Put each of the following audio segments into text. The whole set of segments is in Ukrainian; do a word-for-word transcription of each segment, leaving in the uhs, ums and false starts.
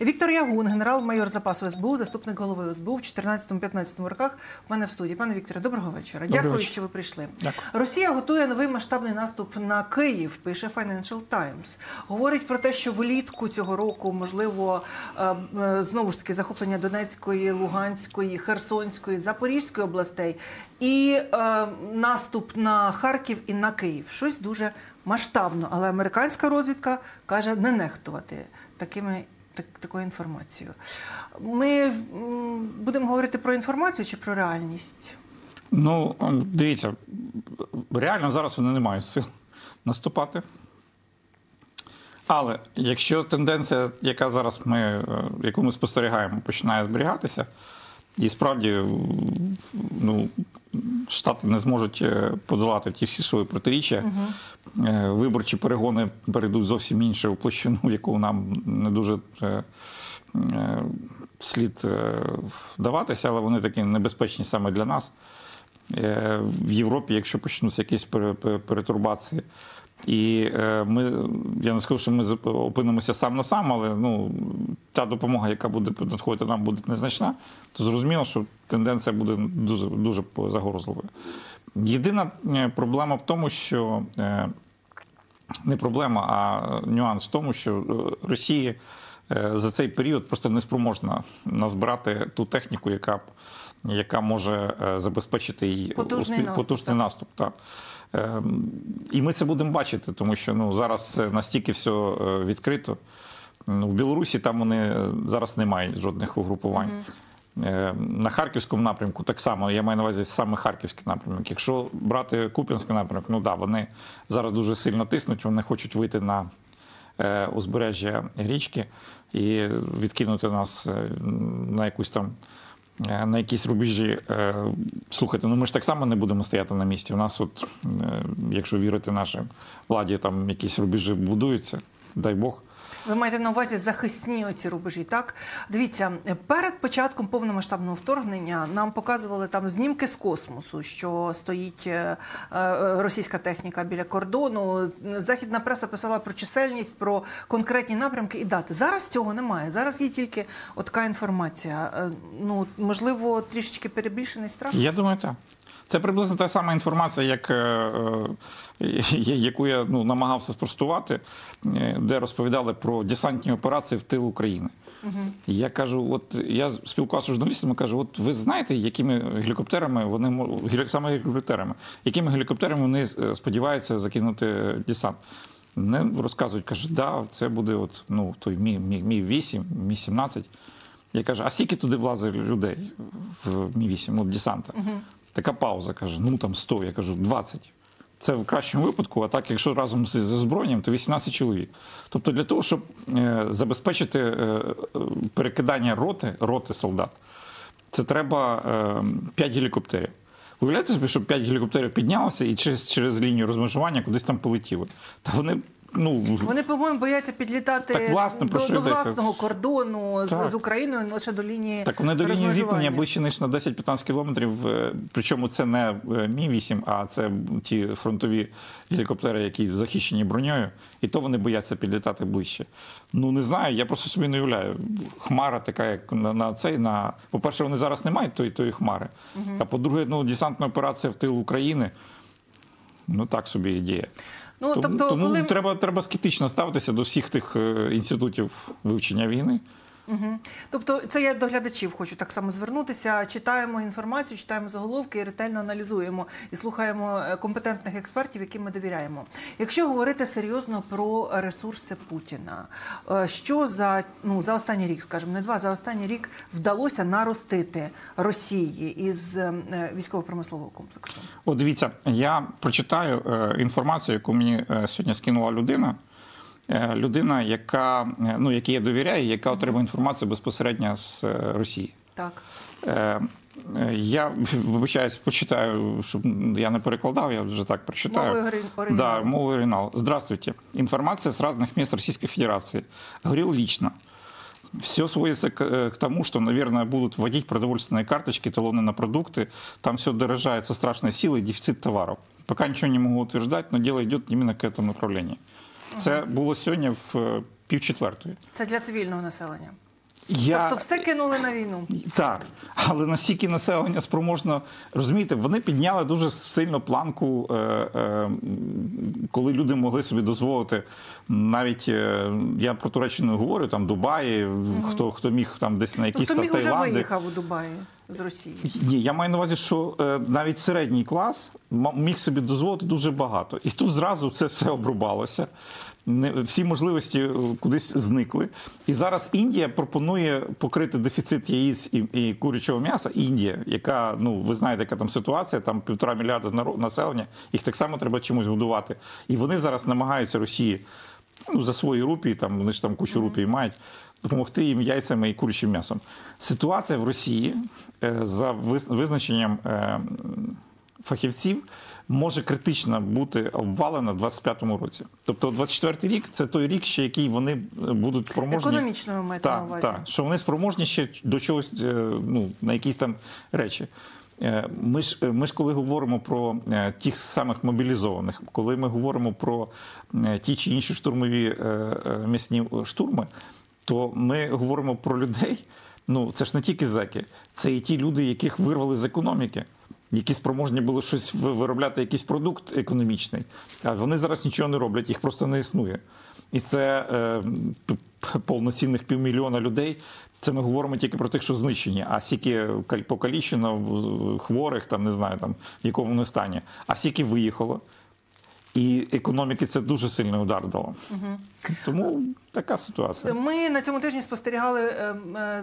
Віктор Ягун, генерал-майор запасу ес бе у, заступник голови ес бе у в чотирнадцятому-п'ятнадцятому роках в мене в студії. Пане Вікторе, доброго вечора. Доброго Дякую, вечора. що ви прийшли. Дякую. Росія готує новий масштабний наступ на Київ, пише Financial Times. Говорить про те, що влітку цього року, можливо, знову ж таки, захоплення Донецької, Луганської, Херсонської, Запорізької областей і е, наступ на Харків і на Київ. Щось дуже масштабно, але американська розвідка каже не нехтувати такими, так, такою інформацією. Ми м, будемо говорити про інформацію чи про реальність? Ну, дивіться, реально зараз вони не мають сил наступати. Але якщо тенденція, яка зараз ми, яку ми спостерігаємо, починає зберігатися, і справді ну, Штати не зможуть подолати ті всі свої протиріччя, угу. виборчі перегони перейдуть зовсім інше у площину, яку нам не дуже слід вдаватися, але вони такі небезпечні саме для нас. В Європі, якщо почнуться якісь перетурбації, і ми, я не скажу, що ми опинимося сам на сам, але ну, та допомога, яка буде надходити нам, буде незначна, то зрозуміло, що тенденція буде дуже, дуже загрозливою. Єдина проблема в тому, що, не проблема, а нюанс в тому, що Росії за цей період просто не спроможна назбирати ту техніку, яка, яка може забезпечити її потужний успі... наступ. Потужний наступ так. І ми це будемо бачити, тому що ну, зараз настільки все відкрито. В Білорусі там вони зараз немає жодних угрупувань. Mm-hmm. На Харківському напрямку так само, я маю на увазі саме Харківський напрямок. Якщо брати Куп'янський напрямок, ну да, вони зараз дуже сильно тиснуть, вони хочуть вийти на узбережжя річки і відкинути нас на якусь там... на якісь рубежі. Слухайте, ну ми ж так само не будемо стояти на місці. У нас от, якщо вірити нашій владі, там якісь рубежі будуються, дай Бог. Ви маєте на увазі захисні оці рубежі, так? Дивіться, перед початком повномасштабного вторгнення нам показували там знімки з космосу, що стоїть російська техніка біля кордону. Західна преса писала про чисельність, про конкретні напрямки і дати. Зараз цього немає. Зараз є тільки отака інформація. Ну, можливо, трішечки перебільшений страх? Я думаю, так. Це приблизно та сама інформація, як, яку я ну, намагався спростувати, де розповідали про десантні операції в тил України. Угу. Я кажу, от я спілкувався з журналістами, кажу, от ви знаєте, якими гелікоптерами вони саме гелікоптерами, якими гелікоптерами вони сподіваються закинути десант? Не розказують, кажуть, да, це буде от ну той мі вісім, мі сімнадцять. Я кажу, а скільки туди влазить людей в мі вісім, от десанта? Угу. Така пауза, каже, ну там сто, я кажу, двадцять. Це в кращому випадку, а так, якщо разом з озброєнням, то вісімнадцять чоловік. Тобто для того, щоб е, забезпечити е, перекидання роти, роти солдат, це треба е, п'ять гелікоптерів. Уявляєте собі, що п'ять гелікоптерів піднялося і через, через лінію розмежування кудись там полетіли. Та вони... Ну, вони, по-моєму, бояться підлітати так, власне, до, до власного кордону з, з Україною, лише до лінії розмежування. Так, вони до лінії зіткнення ближче ніж на десять-п'ятнадцять кілометрів, причому це не мі вісім, а це ті фронтові гелікоптери, які захищені броньою, і то вони бояться підлітати ближче. Ну, не знаю, я просто собі не уявляю. Хмара така, як на, на цей, на... По-перше, вони зараз не мають тої, тої хмари, угу. а по-друге, ну, десантна операція в тил України, ну, так собі ідея. Ну, тобто, тому тому коли... треба, треба скептично ставитися до всіх тих інститутів вивчення війни. Угу. Тобто це я до глядачів хочу так само звернутися. Читаємо інформацію, читаємо заголовки і ретельно аналізуємо. І слухаємо компетентних експертів, яким ми довіряємо. Якщо говорити серйозно про ресурси Путіна, що за, ну, за останній рік, скажімо, не два, за останній рік вдалося наростити Росії із військово-промислового комплексу? О, дивіться, я прочитаю інформацію, яку мені сьогодні скинула людина. Людина, яка, ну, якій я довіряю, яка отримує інформацію безпосередньо з Росії. Так. Я, вибачаюсь, почитаю, щоб я не перекладав, я вже так прочитаю. Мовою оригіналу. Да, мовою оригіналу. Здравствуйте. Информация с разных мест Российской Федерации. Говорил лично. Все сводится к, к тому, что, наверное, будут вводить продовольственные карточки, талоны на продукты. Там все дорожает со страшной силой, дефицит товаров. Пока ничего не могу утверждать, но дело идет именно к этому направлению. Це було сьогодні в пів четвертої. Це для цивільного населення? Я... Тобто все кинули на війну? Так, але настільки населення спроможно, розумієте, вони підняли дуже сильно планку, е, е, коли люди могли собі дозволити, навіть, е, я про Туреччину говорю, там Дубаї, угу. хто, хто міг там десь на якісь Таїланди. Хто міг вже виїхав у Дубаї з Росії? Ні, я маю на увазі, що е, навіть середній клас міг собі дозволити дуже багато. І тут зразу це все обрубалося. Всі можливості кудись зникли. І зараз Індія пропонує покрити дефіцит яєць і, і курячого м'яса. Індія, яка, ну, ви знаєте, яка там ситуація, там півтора мільярда населення, їх так само треба чимось годувати. І вони зараз намагаються Росії, ну, за свої рупії, там, вони ж там кучу рупій мають, допомогти їм яйцями і курячим м'ясом. Ситуація в Росії, за визначенням фахівців, може критично бути обвалена в двадцять п'ятому році. Тобто двадцять четвертий рік – це той рік, ще який вони будуть спроможні... Економічно ви маєте на увазі. Так, що вони спроможні ще до чогось, ну, на якісь там речі. Ми ж, ми ж коли говоримо про тих самих мобілізованих, коли ми говоримо про ті чи інші штурмові м'ясні штурми, то ми говоримо про людей, ну, це ж не тільки зеки, це і ті люди, яких вирвали з економіки, які спроможні були щось виробляти, якийсь продукт економічний. А вони зараз нічого не роблять, їх просто не існує. І це е, повноцінних півмільйона людей. Це ми говоримо тільки про тих, що знищені. А скільки покалічено, хворих, там, не знаю, там, в якому вони стані. А скільки виїхало. І економіки це дуже сильний удар дало. Угу. Тому така ситуація. Ми на цьому тижні спостерігали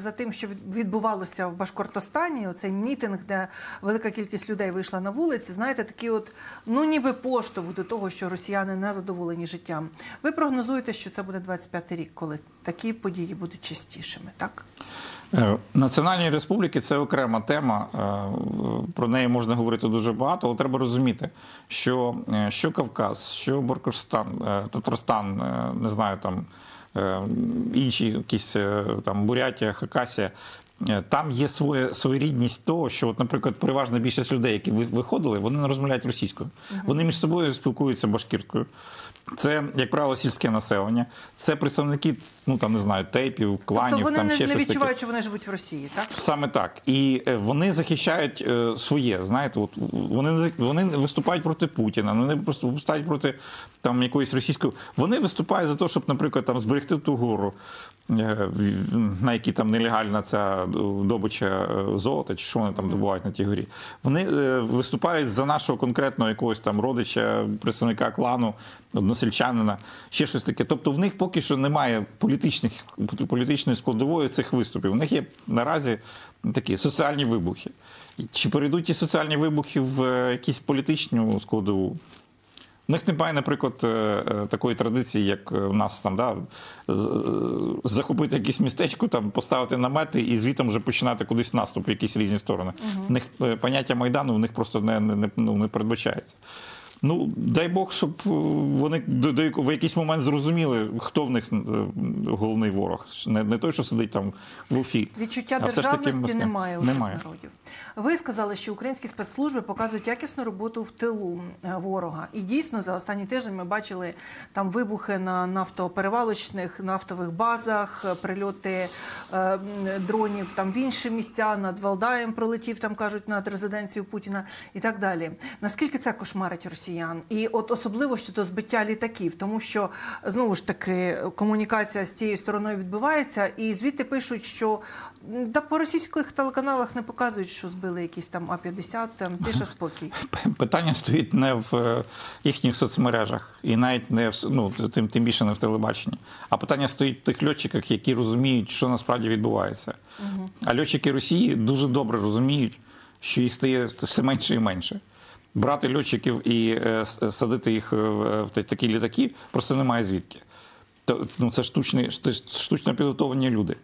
за тим, що відбувалося в Башкортостані. Оцей мітинг, де велика кількість людей вийшла на вулиці. Знаєте, такий от, ну, ніби поштовх до того, що росіяни не задоволені життям. Ви прогнозуєте, що це буде двадцять п'ятий рік, коли такі події будуть частішими, так? Національні республіки – це окрема тема, про неї можна говорити дуже багато, але треба розуміти, що, що Кавказ, що Буркостан, Татарстан, не знаю, там, інші якісь, там, Бурятія, Хакасія, там є своє, своєрідність того, що, от, наприклад, переважна більшість людей, які виходили, вони не розмовляють російською. Вони між собою спілкуються башкіркою. Це, як правило, сільське населення. Це представники, ну, там, не знаю, тейпів, кланів, тобто там ще щось таке. Тобто вони не відчувають, що вони живуть в Росії, так? Саме так. І вони захищають своє, знаєте, от, вони, вони виступають проти Путіна, вони просто виступають проти, там, якоїсь російської... Вони виступають за те, щоб, наприклад, там, зберегти ту гору, на якій там нелегальна ця добича золота, чи що вони там добувають на тій горі. Вони виступають за нашого конкретного якогось там родича, представника клану, односельчанина, ще щось таке. Тобто в них поки що немає політичних, політичної складової цих виступів. У них є наразі такі соціальні вибухи. Чи перейдуть ті соціальні вибухи в якісь політичну складову? У них немає, наприклад, такої традиції, як в нас, там, да, захопити якесь містечко, там, поставити намети і звітом вже починати кудись наступ в якісь різні сторони. Угу. В них поняття Майдану в них просто не, не, ну, не передбачається. Ну, дай Бог, щоб вони до, до, в якийсь момент зрозуміли, хто в них головний ворог. Не, не той, що сидить там в Уфі. Відчуття державності немає у цих народів. Ви сказали, що українські спецслужби показують якісну роботу в тилу ворога. І дійсно, за останній тиждень ми бачили там вибухи на нафтоперевалочних, нафтових базах, прильоти е, дронів там в інші місця, над Валдаєм пролетів, там кажуть, над резиденцією Путіна і так далі. Наскільки це кошмарить росіян? І от особливо щодо збиття літаків, тому що, знову ж таки, комунікація з тією стороною відбувається, і звідти пишуть, що да, по російських телеканалах не показують, що збиття били якісь там А п'ятдесят, там тиша, спокій. Питання стоїть не в їхніх соцмережах, і навіть не в, ну, тим, тим більше не в телебаченні. А питання стоїть в тих льотчиках, які розуміють, що насправді відбувається. Угу. А льотчики Росії дуже добре розуміють, що їх стає все менше і менше. Брати льотчиків і е, садити їх в такі літаки просто немає звідки. Ну, це штучні, штучно підготовлені люди.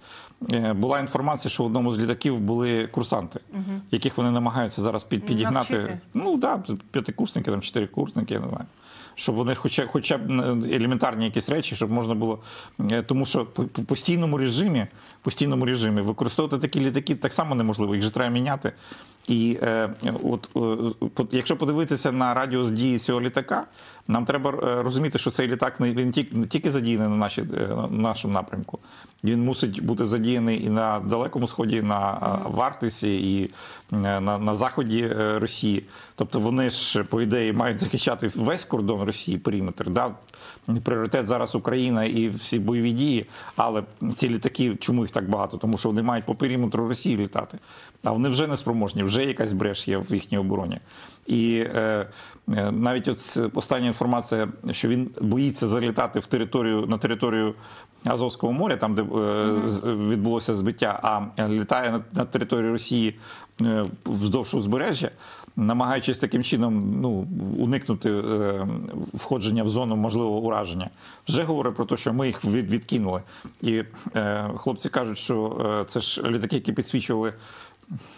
Була інформація, що в одному з літаків були курсанти, угу. яких вони намагаються зараз під, підігнати. Навчити. Ну, так, да, п'ятикурсники, там, чотирикурсники, я не знаю. щоб вони хоча, хоча б елементарні якісь речі, щоб можна було, тому що по постійному режимі, постійному режимі використовувати такі літаки так само неможливо, їх же треба міняти. І е, от, е, якщо подивитися на радіус дії цього літака, нам треба розуміти, що цей літак не, він тільки, не тільки задіяний на, наші, на нашому напрямку, він мусить бути задіяний і на Далекому Сході, на в Арктиці, і на, на Заході Росії. Тобто вони ж, по ідеї, мають захищати весь кордон Росії, периметр. Да? Пріоритет зараз Україна і всі бойові дії, але ці літаки, чому їх так багато? Тому що вони мають по периметру Росії літати, а вони вже не спроможні, вже якась бреш є в їхній обороні. І е, навіть от остання інформація, що він боїться залітати в територію, на територію Азовського моря, там, де е, відбулося збиття, а літає на, на територію Росії е, вздовж узбережжя, намагаючись таким чином ну, уникнути е, входження в зону можливого ураження. Вже говорить про те, що ми їх від, відкинули. І е, хлопці кажуть, що е, це ж літаки, які підсвічували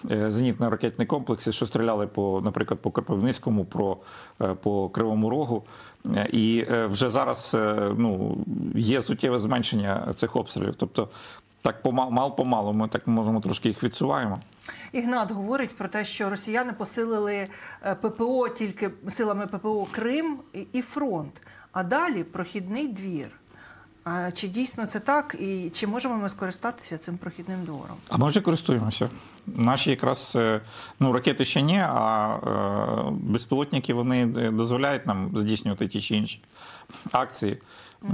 зенітно-ракетні комплекси, що стріляли, по, наприклад, по Кропивницькому, по, по Кривому Рогу. І вже зараз ну, є суттєве зменшення цих обстрілів. Тобто, так помал-помалу ми так можемо трошки їх відсуваємо. Ігнат говорить про те, що росіяни посилили ППО тільки силами ППО Крим і фронт, а далі прохідний двір. А чи дійсно це так, і чи можемо ми скористатися цим прохідним двором? А ми вже користуємося. Наші якраз, ну, ракети ще ні, а е, безпілотники, вони дозволяють нам здійснювати ті чи інші акції.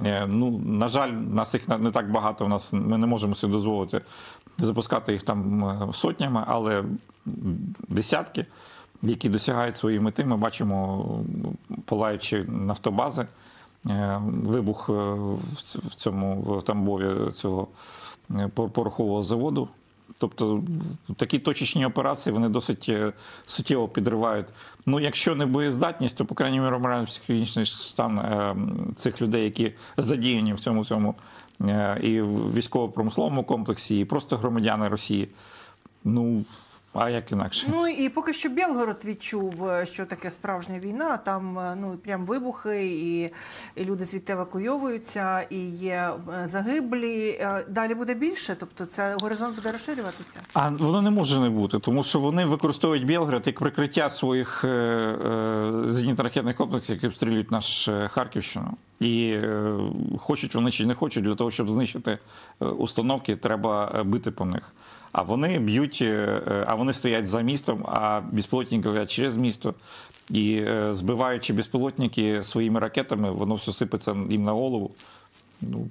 Е, ну, на жаль, нас їх не так багато, у нас, ми не можемо собі дозволити запускати їх там сотнями, але десятки, які досягають свої мети, ми бачимо, палаючи нафтобази. Вибух в цьому в Тамбові цього порохового заводу. Тобто такі точечні операції, вони досить суттєво підривають. Ну, якщо не боєздатність, то, по крайній мірі, морально-психологічний стан цих людей, які задіяні в цьому, цьому і військово-промисловому комплексі, і просто громадяни Росії, ну, а як інакше? Ну і поки що Білгород відчув, що таке справжня війна, там ну, прям вибухи, і, і люди звідти евакуйовуються, і є загиблі. Далі буде більше? Тобто це горизонт буде розширюватися? А воно не може не бути, тому що вони використовують Білгород як прикриття своїх е, е, зенітно-ракетних комплексів, які обстрілюють нашу Харківщину. І е, хочуть вони чи не хочуть, для того, щоб знищити установки, треба бити по них. А вони б'ють, а вони стоять за містом, а безпілотники летять через місто. І збиваючи безпілотники своїми ракетами, воно все сипеться їм на голову. Ну.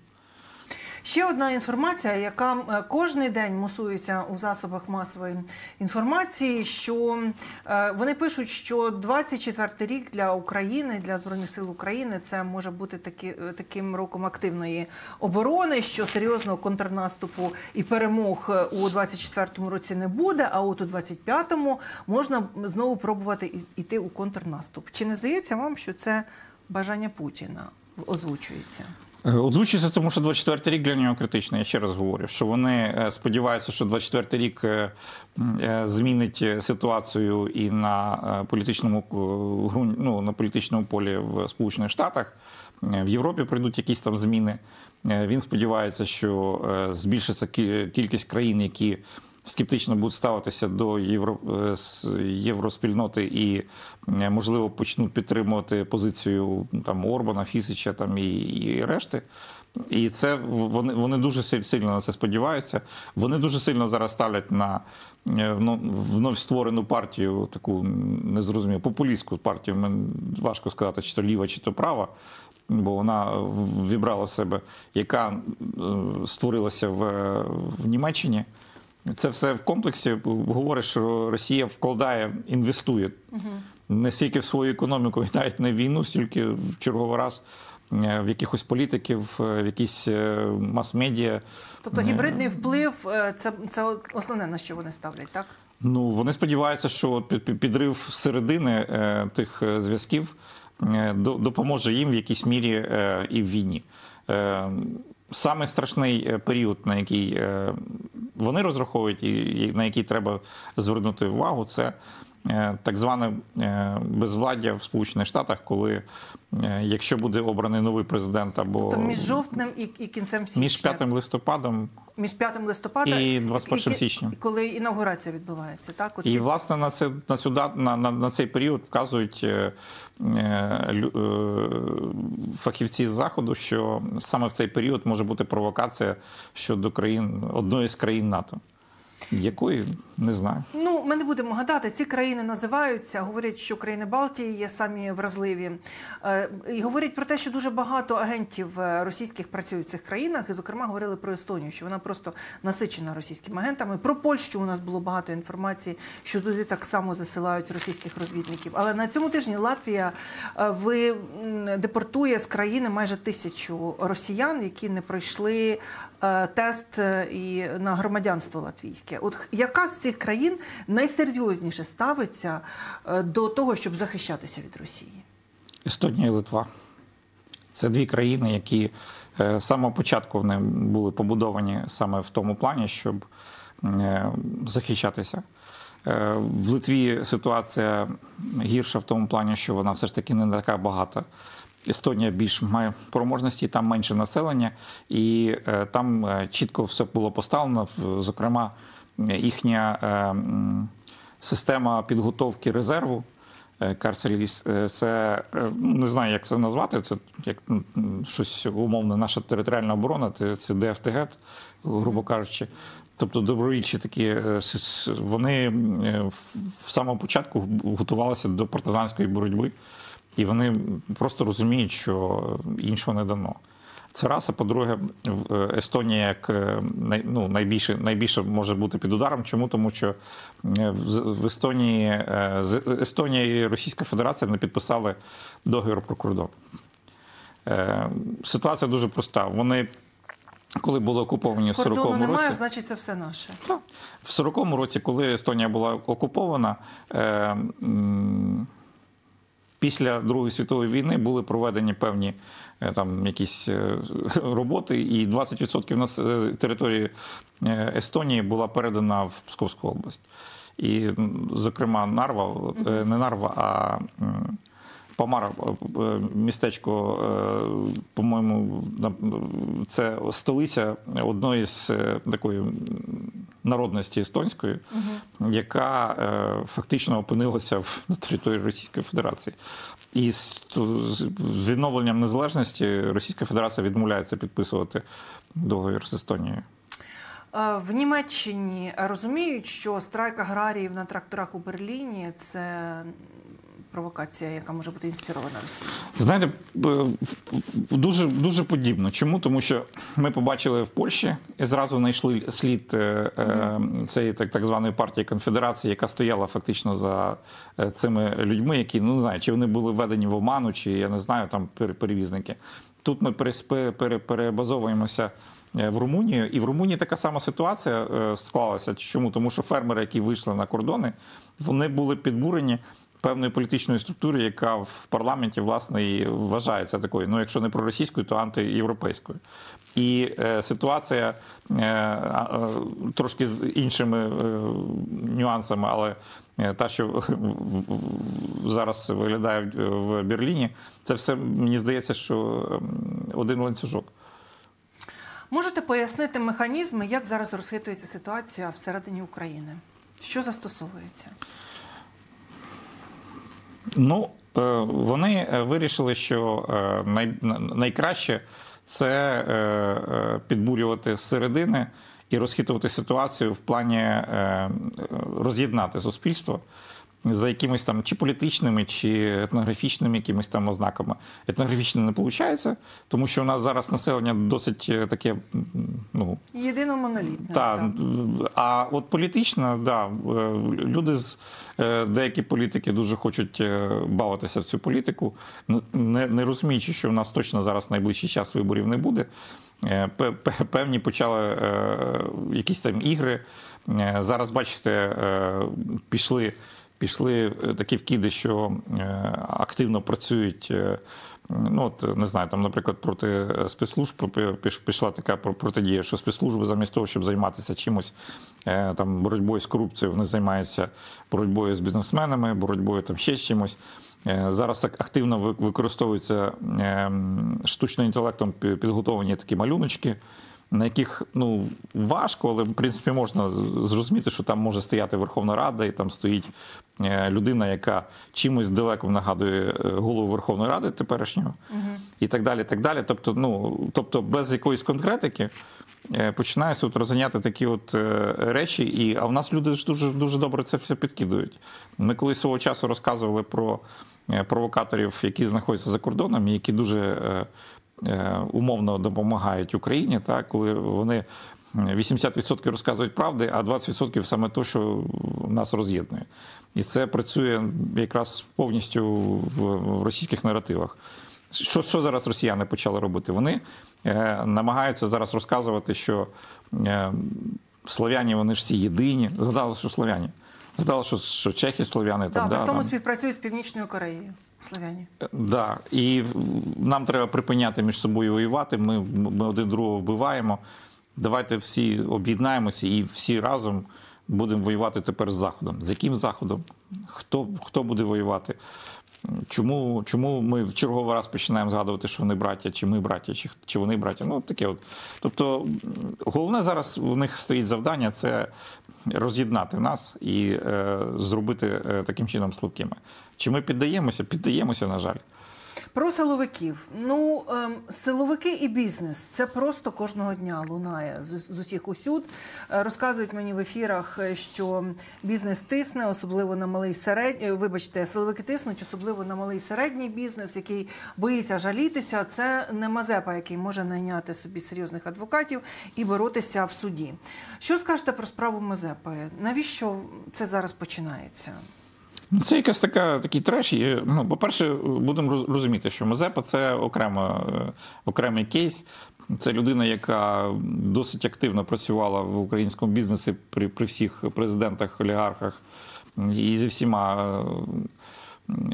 Ще одна інформація, яка кожен день мусується у засобах масової інформації, що вони пишуть, що двадцять четвертий рік для України, для Збройних сил України, це може бути такі, таким роком активної оборони, що серйозного контрнаступу і перемог у двадцять четвертому році не буде, а от у двадцять п'ятому можна знову пробувати йти у контрнаступ. Чи не здається вам, що це бажання Путіна озвучується? Озвучується, тому що двадцять четвертий рік для нього критичний, я ще раз говорю, що вони сподіваються, що двадцять четвертий рік змінить ситуацію і на політичному, ну, на політичному полі в Сполучених Штатах, в Європі прийдуть якісь там зміни. Він сподівається, що збільшиться кількість країн, які скептично будуть ставитися до євро... євроспільноти і, можливо, почнуть підтримувати позицію там, Орбана, Фісича там, і... і решти. І це вони, вони дуже сильно на це сподіваються. Вони дуже сильно зараз ставлять на вновь створену партію, таку незрозумілу, популістську партію. Мені важко сказати, чи то ліва, чи то права, бо вона вібрала в себе, яка створилася в, в Німеччині. Це все в комплексі говорить, що Росія вкладає, інвестує угу. не стільки в свою економіку, і навіть не в війну, стільки в черговий раз в якихось політиків, в якісь мас-медіа. Тобто гібридний вплив – це, це основне, на що вони ставлять, так? Ну, вони сподіваються, що підрив середини тих зв'язків допоможе їм в якійсь мірі і в війні. Саме страшний період, на який вони розраховують і на який треба звернути увагу, це так зване безвладдя в Сполучених Штатах, коли якщо буде обраний новий президент або... Тобто між жовтнем і, і кінцем січня. Між п'ятим листопадом Між п'ятим листопада і двадцять першим січня. Коли інавгурація відбувається, так? Оці... І, власне, на, це, на, сюди, на, на, на цей період вказують е, е, фахівці з Заходу, що саме в цей період може бути провокація щодо країн, одної з країн НАТО. Якої? Не знаю. Ну, ми не будемо гадати. Ці країни називаються, говорять, що країни Балтії є самі вразливі. І говорять про те, що дуже багато агентів російських працюють в цих країнах. І, зокрема, говорили про Естонію, що вона просто насичена російськими агентами. Про Польщу у нас було багато інформації, що туди так само засилають російських розвідників. Але на цьому тижні Латвія депортує з країни майже тисячу росіян, які не пройшли тест і на громадянство латвійське. От яка з цих країн найсерйозніше ставиться до того, щоб захищатися від Росії? Естонія і Литва. Це дві країни, які з самого початку вони були побудовані саме в тому плані, щоб захищатися. В Литві ситуація гірша в тому плані, що вона все ж таки не така багата. Естонія більш має проможності, там менше населення, і там чітко все було поставлено, зокрема, їхня система підготовки резерву, карцеліс, це, не знаю, як це назвати, це як щось умовне, наша територіальна оборона, це Д Ф Т Г, грубо кажучи. Тобто добровільчі такі, вони в самому початку готувалися до партизанської боротьби, і вони просто розуміють, що іншого не дано. Це раз, а по-друге, Естонія як, ну, найбільше, найбільше може бути під ударом. Чому? Тому що в Естонії, Естонія і Російська Федерація не підписали договір про кордон. Ситуація дуже проста. Вони, коли були окуповані в сороковому році... Кордону немає, значить це все наше. Так. В сороковому році, коли Естонія була окупована, після Другої світової війни були проведені певні там, якісь роботи, і двадцять відсотків території Естонії була передана в Псковську область. І, зокрема, Нарва, не Нарва, а Помар, містечко, по-моєму, це столиця одної з такої народності естонської, угу. яка е, фактично опинилася в, на території Російської Федерації. І з, з відновленням незалежності Російська Федерація відмовляється підписувати договір з Естонією. В Німеччині розуміють, що страйк аграріїв на тракторах у Берліні – це... провокація, яка може бути інспірована Росією? Знаєте, дуже, дуже подібно. Чому? Тому що ми побачили в Польщі і зразу знайшли слід mm-hmm. цієї так, так званої партії конфедерації, яка стояла фактично за цими людьми, які, ну не знаю, чи вони були введені в оману, чи, я не знаю, там перевізники. Тут ми перебазовуємося в Румунію, і в Румунії така сама ситуація склалася. Чому? Тому що фермери, які вийшли на кордони, вони були підбурені певної політичної структури, яка в парламенті, власне, і вважається такою, ну, якщо не проросійською, то антиєвропейською. І е, ситуація е, е, трошки з іншими е, нюансами, але е, та, що е, зараз виглядає в, в Берліні, це все, мені здається, що один ланцюжок. Можете пояснити механізми, як зараз розхитується ситуація всередині України? Що застосовується? Ну, вони вирішили, що най... найкраще – це підбурювати зсередини і розхитувати ситуацію в плані роз'єднати суспільство за якимись там чи політичними, чи етнографічними якимись там ознаками. Етнографічно не виходить, тому що у нас зараз населення досить таке, ну... єдиномонолітне. Та, а от політично, да, люди з... Деякі політики дуже хочуть бавитися в цю політику, не, не розуміючи, що в нас точно зараз найближчий час виборів не буде. Певні почали якісь там ігри. Зараз, бачите, пішли... Пішли такі вкиди, що активно працюють Ну, от, не знаю, там, наприклад, проти спецслужб пішла така протидія, що спецслужби замість того, щоб займатися чимось, там, боротьбою з корупцією, вони займаються боротьбою з бізнесменами, боротьбою там ще з чимось. Зараз активно використовуються штучним інтелектом підготовлені такі малюночки, на яких, ну, важко, але, в принципі, можна зрозуміти, що там може стояти Верховна Рада, і там стоїть людина, яка чимось далеко нагадує голову Верховної Ради теперішнього, угу. і так далі, так далі. Тобто, ну, тобто без якоїсь конкретики починається от розганяти такі от речі, і, а в нас люди ж дуже, дуже добре це все підкидують. Ми колись свого часу розказували про провокаторів, які знаходяться за кордоном, і які дуже... умовно допомагають Україні, так, коли вони вісімдесят відсотків розказують правди, а двадцять відсотків саме те, що нас роз'єднує. І це працює якраз повністю в російських наративах. Що, що зараз росіяни почали робити? Вони е, намагаються зараз розказувати, що е, слов'яні, вони ж всі єдині. Згадали, що слов'яні. Згадали, що, що чехи слов'яни. Так, да, при тому там... співпрацюють з Північною Кореєю. Слов'яні. Да. І нам треба припиняти між собою воювати, ми, ми один другого вбиваємо. Давайте всі об'єднаємося і всі разом будемо воювати тепер з Заходом. З яким Заходом? Хто, хто буде воювати? Чому, чому ми в черговий раз починаємо згадувати, що вони браття, чи ми браття, чи, чи вони браття? Ну, таке от. Тобто, головне зараз у них стоїть завдання – це роз'єднати нас і е, зробити е, таким чином слабкими. Чи ми піддаємося? Піддаємося, на жаль. Про силовиків. Ну, е, силовики і бізнес – це просто кожного дня лунає з, з усіх усюд. Е, розказують мені в ефірах, що бізнес тисне, особливо на малий середній, вибачте, силовики тиснуть, особливо на малий середній бізнес, який боїться жалітися. Це не Мазепа, який може найняти собі серйозних адвокатів і боротися в суді. Що скажете про справу Мазепи? Навіщо це зараз починається? Це якась така, такий треш. І, ну, по-перше, будемо розуміти, що Мазепа – це окремо, окремий кейс. Це людина, яка досить активно працювала в українському бізнесі при, при всіх президентах, олігархах і зі всіма,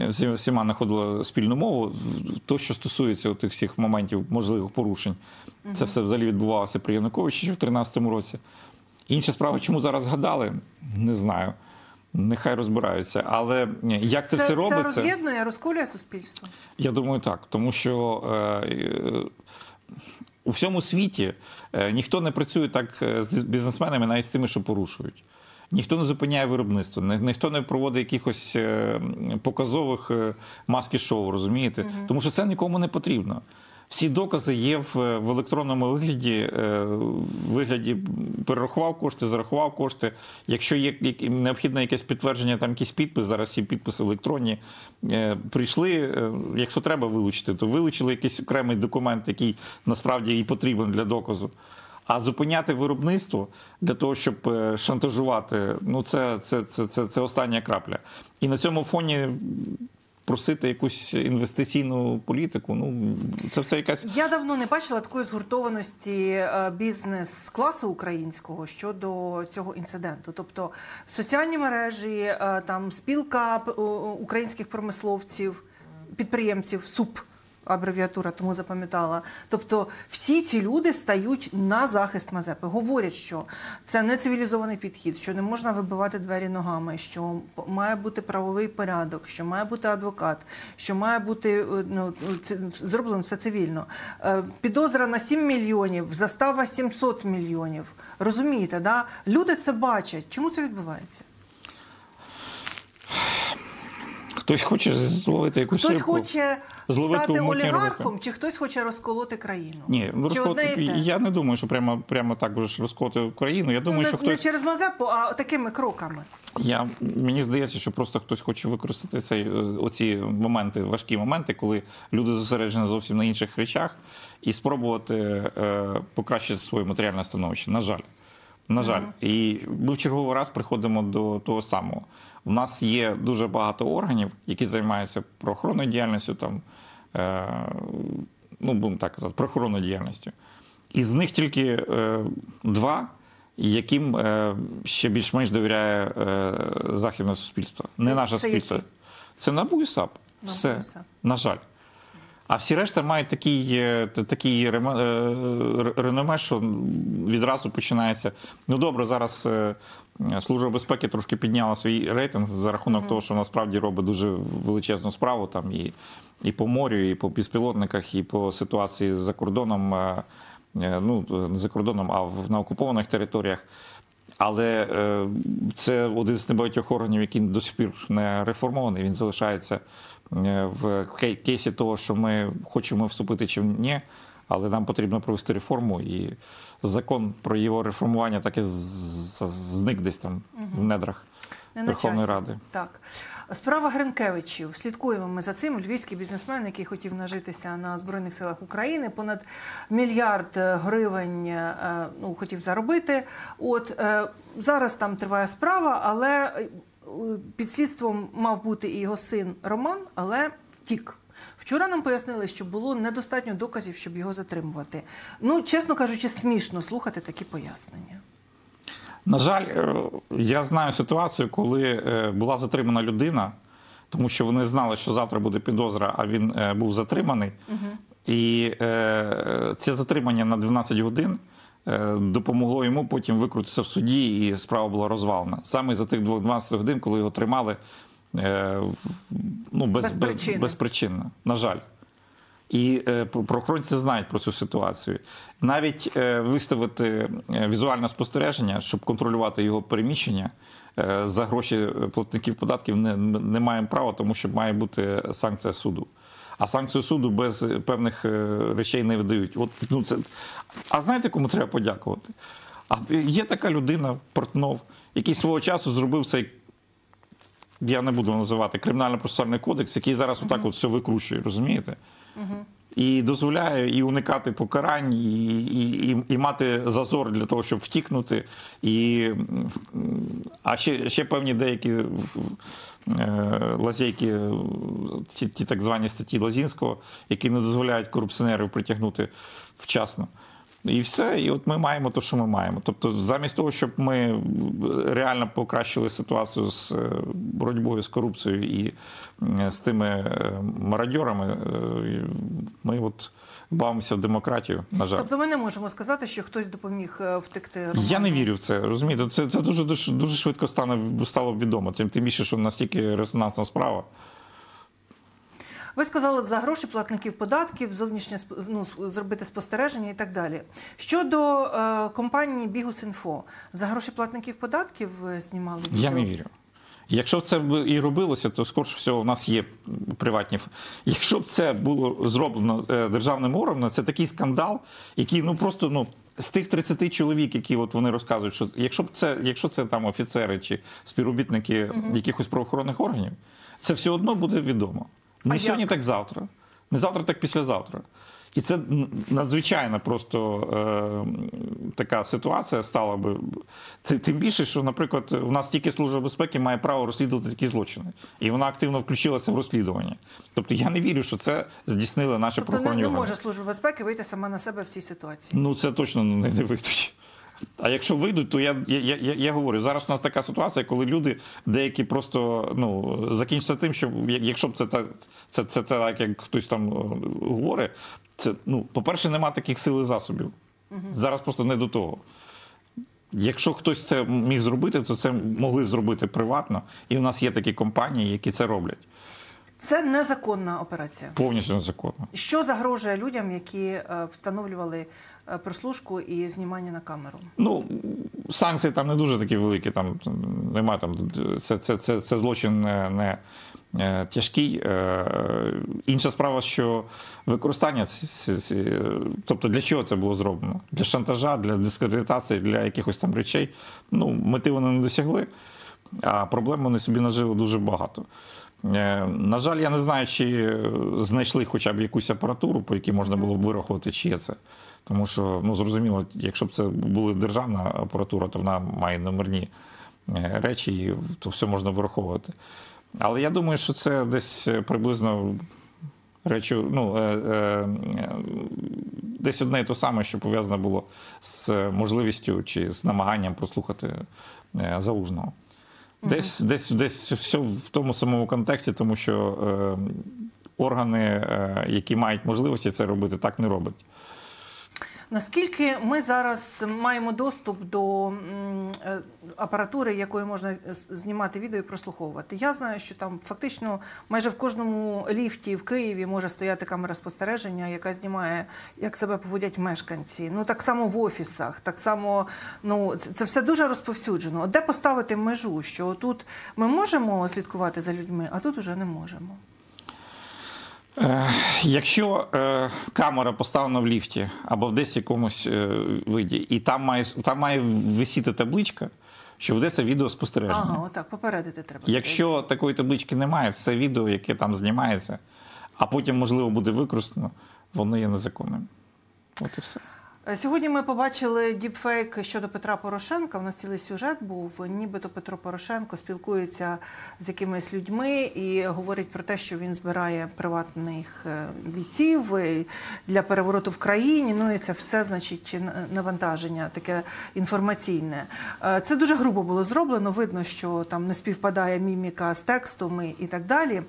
зі всіма знаходила спільну мову. То, що стосується тих всіх моментів можливих порушень, угу. це все взагалі відбувалося при Януковичі в дві тисячі тринадцятому році. Інша справа, чому зараз згадали, не знаю. Нехай розбираються, але як це, це все робиться... Це роз'єднує, розколює суспільство? Я думаю, так, тому що е, е, у всьому світі е, ніхто не працює так з бізнесменами, навіть з тими, що порушують. Ніхто не зупиняє виробництво, ні, ніхто не проводить якихось е, показових е, маски-шоу, розумієте? Угу. Тому що це нікому не потрібно. Всі докази є в, в електронному вигляді, в вигляді перерахував кошти, зарахував кошти. Якщо є необхідне якесь підтвердження, там якийсь підпис, зараз всі підписи електронні, прийшли, якщо треба вилучити, то вилучили якийсь окремий документ, який насправді і потрібен для доказу. А зупиняти виробництво для того, щоб шантажувати, ну це, це, це, це, це остання крапля. І на цьому фоні... просити якусь інвестиційну політику, ну, це, це якась... Я давно не бачила такої згуртованості бізнес-класу українського щодо цього інциденту. Тобто соціальні мережі, там, спілка українських промисловців, підприємців, СУП, абревіатура, тому запам'ятала. Тобто всі ці люди стають на захист Мазепи. Говорять, що це не цивілізований підхід, що не можна вибивати двері ногами, що має бути правовий порядок, що має бути адвокат, що має бути, ну, зроблено все цивільно. Підозра на сім мільйонів, застава сімсот мільйонів. Розумієте, да? Люди це бачать. Чому це відбувається? Хтось хоче зловити якусь рибку. Хтось хоче стати олігархом, чи хтось хоче розколоти країну? Ні, розколоти, я не думаю, що прямо, прямо так вже розколоти країну. Я думаю, ну, що не, хтось... не через Мазепу, а такими кроками. Я, мені здається, що просто хтось хоче використати цей, оці моменти, важкі моменти, коли люди зосереджені зовсім на інших речах, і спробувати е, покращити своє матеріальне становище. На жаль. На жаль. Mm-hmm. І ми в черговий раз приходимо до того самого. У нас є дуже багато органів, які займаються правоохоронною діяльністю, там, е, ну, будемо так казати, правоохоронною діяльністю. І з них тільки е, два, яким е, ще більш-менш довіряє е, західне суспільство. Не це, наше це суспільство. Які? Це НАБУ і САП. Все. На жаль. А всі решта мають такий, такий реноме, що відразу починається. Ну добре, зараз Служба безпеки трошки підняла свій рейтинг за рахунок mm. того, що насправді робить дуже величезну справу там і, і по морю, і по безпілотниках, і по ситуації за кордоном, ну не за кордоном, а на окупованих територіях. Але це один з небагатьох органів, який до сих пір не реформований, він залишається в кейсі того, що ми хочемо вступити чи ні, але нам потрібно провести реформу, і закон про його реформування так і зник десь там в недрах не Верховної Ради. Так. Справа Гринкевичів. Слідкуємо ми за цим. Львівський бізнесмен, який хотів нажитися на Збройних силах України, понад мільярд гривень ну, хотів заробити. От, зараз там триває справа, але під слідством мав бути і його син Роман, але втік. Вчора нам пояснили, що було недостатньо доказів, щоб його затримувати. Ну, чесно кажучи, смішно слухати такі пояснення. На жаль, я знаю ситуацію, коли була затримана людина, тому що вони знали, що завтра буде підозра, а він був затриманий. Угу. І це затримання на дванадцять годин допомогло йому потім викрутитися в суді, і справа була розвалена. Саме за тих дванадцять годин, коли його тримали ну, без, без причини. безпричинно, на жаль. І правоохоронці знають про цю ситуацію. Навіть виставити візуальне спостереження, щоб контролювати його переміщення, за гроші платників податків не, не маємо права, тому що має бути санкція суду. А санкцію суду без певних речей не видають. От, ну, це... А знаєте, кому треба подякувати? А є така людина, Портнов, який свого часу зробив цей, я не буду називати, кримінально-процесуальний кодекс, який зараз отак от все викручує, розумієте? Угу. І дозволяє і уникати покарань, і, і, і, і мати зазор для того, щоб втікнути. І, а ще, ще певні деякі е, лазейки, ті, ті так звані статті Лозінського, які не дозволяють корупціонерів притягнути вчасно. І все, і от ми маємо те, що ми маємо. Тобто замість того, щоб ми реально покращили ситуацію з боротьбою з корупцією і з тими мародьорами, ми от бавимося в демократію, на жаль. Тобто ми не можемо сказати, що хтось допоміг втекти Роману? Я не вірю в це, розумієте? Це, це дуже, дуже, дуже швидко стане, стало відомо, тим, тим більше, що настільки резонансна справа. Ви сказали, за гроші платників податків, зовнішнє, ну, зробити спостереження і так далі. Щодо е, компанії Бігус.Інфо, за гроші платників податків знімали відео? Я не вірю. Якщо б це і робилося, то, скорше всього, в нас є приватні... Якщо б це було зроблено державним органом, це такий скандал, який, ну, просто, ну, з тих тридцяти чоловік, які от вони розказують, що якщо б це, якщо це там офіцери чи співробітники угу. якихось правоохоронних органів, це все одно буде відомо. Не а сьогодні, як? Так завтра. Не завтра, так післязавтра. І це надзвичайно просто е, така ситуація стала би. Це, тим більше, що, наприклад, у нас тільки Служба безпеки має право розслідувати такі злочини. І вона активно включилася в розслідування. Тобто я не вірю, що це здійснили наші тобто правоохоронні органи. Тобто не може Служба безпеки вийти сама на себе в цій ситуації? Ну, це точно не, не вийдуть. А якщо вийдуть, то я, я, я, я говорю, зараз у нас така ситуація, коли люди деякі просто, ну, закінчаться тим, що якщо б це так, це, це, це, так як хтось там говорить, це, ну, по-перше, нема таких сил і засобів. Угу. Зараз просто не до того. Якщо хтось це міг зробити, то це могли зробити приватно, і у нас є такі компанії, які це роблять. Це незаконна операція? Повністю незаконна. Що загрожує людям, які встановлювали прослушку і знімання на камеру? Ну, санкції там не дуже такі великі, там нема там, це, це, це, це злочин не, не тяжкий. Інша справа, що використання, тобто для чого це було зроблено? Для шантажа, для дискредитації, для якихось там речей. Ну, мети вони не досягли, а проблем вони собі нажили дуже багато. На жаль, я не знаю, чи знайшли хоча б якусь апаратуру, по якій можна було б вирахувати, чи є це. Тому що, ну, зрозуміло, якщо б це була державна апаратура, то вона має номерні речі, і то все можна вираховувати. Але я думаю, що це десь приблизно речі, ну, е, е, десь одне і те саме, що пов'язано було з можливістю чи з намаганням прослухати Залужного. Десь, десь, десь все в тому самому контексті, тому що е, органи, які мають можливості це робити, так не роблять. Наскільки ми зараз маємо доступ до апаратури, якою можна знімати відео і прослуховувати? Я знаю, що там фактично майже в кожному ліфті в Києві може стояти камера спостереження, яка знімає, як себе поводять мешканці. Ну, так само в офісах, так само, ну, це все дуже розповсюджено. Де поставити межу, що тут ми можемо слідкувати за людьми, а тут уже не можемо? Якщо е, камера поставлена в ліфті або в десь якомусь е, виді, і там має, там має висіти табличка, що ведеться відеоспостереження. Ага, отак, попередити треба. Якщо такої таблички немає, все відео, яке там знімається, а потім, можливо, буде використано, воно є незаконним. От і все. Сьогодні ми побачили діпфейк щодо Петра Порошенка, у нас цілий сюжет був, нібито Петро Порошенко спілкується з якимись людьми і говорить про те, що він збирає приватних бійців для перевороту в країні, ну і це все, значить, навантаження таке інформаційне. Це дуже грубо було зроблено, видно, що там не співпадає міміка з текстом і так далі.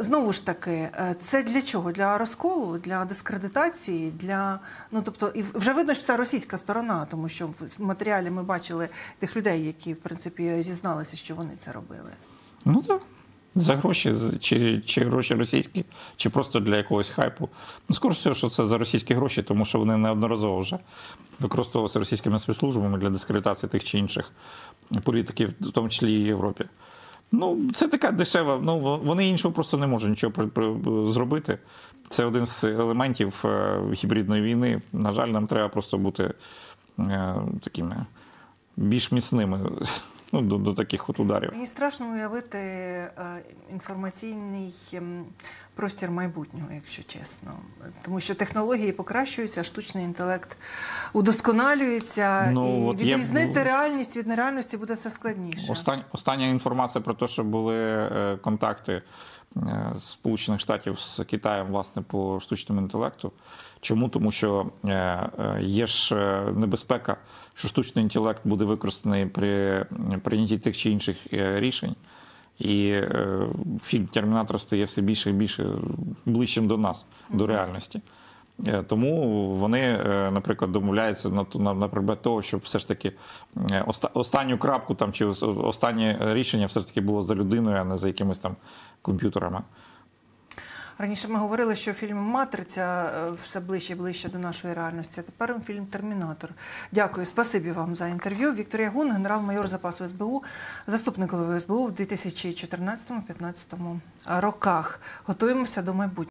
Знову ж таки, це для чого? Для розколу, для дискредитації, для, ну, тобто, і вже видно, що це російська сторона, тому що в матеріалі ми бачили тих людей, які, в принципі, зізналися, що вони це робили. Ну так, за гроші, чи, чи гроші російські, чи просто для якогось хайпу. Ну, скоро все, що це за російські гроші, тому що вони неодноразово вже використовувалися російськими спецслужбами для дискредитації тих чи інших політиків, в тому числі і в Європі. Ну, це така дешева, ну, вони іншого просто не можуть нічого при, при, зробити. Це один з елементів е, гібридної війни. На жаль, нам треба просто бути е, такими більш міцними ну, до, до таких от ударів. Мені страшно уявити е, інформаційний простір майбутнього, якщо чесно. Тому що технології покращуються, штучний інтелект удосконалюється, ну, і відрізнити я... реальність від нереальності буде все складніше. Остань, остання інформація про те, що були е, контакти Сполучених Штатів з Китаєм, власне, по штучному інтелекту. Чому? Тому що є ж небезпека, що штучний інтелект буде використаний при прийнятті тих чи інших рішень. І фільм «Термінатор» стає все більше і більше ближчим до нас, mm-hmm. до реальності. Тому вони, наприклад, домовляються на, на, на предмет того, щоб все ж таки оста, останню крапку там, чи останнє рішення все ж таки було за людиною, а не за якимись там комп'ютерами. Раніше ми говорили, що фільм «Матриця» все ближче і ближче до нашої реальності, а тепер фільм «Термінатор». Дякую, спасибі вам за інтерв'ю. Віктор Ягун, генерал-майор запасу ес бе у, заступник голови ес бе у в дві тисячі чотирнадцятому-п'ятнадцятому роках. Готуємося до майбутнього.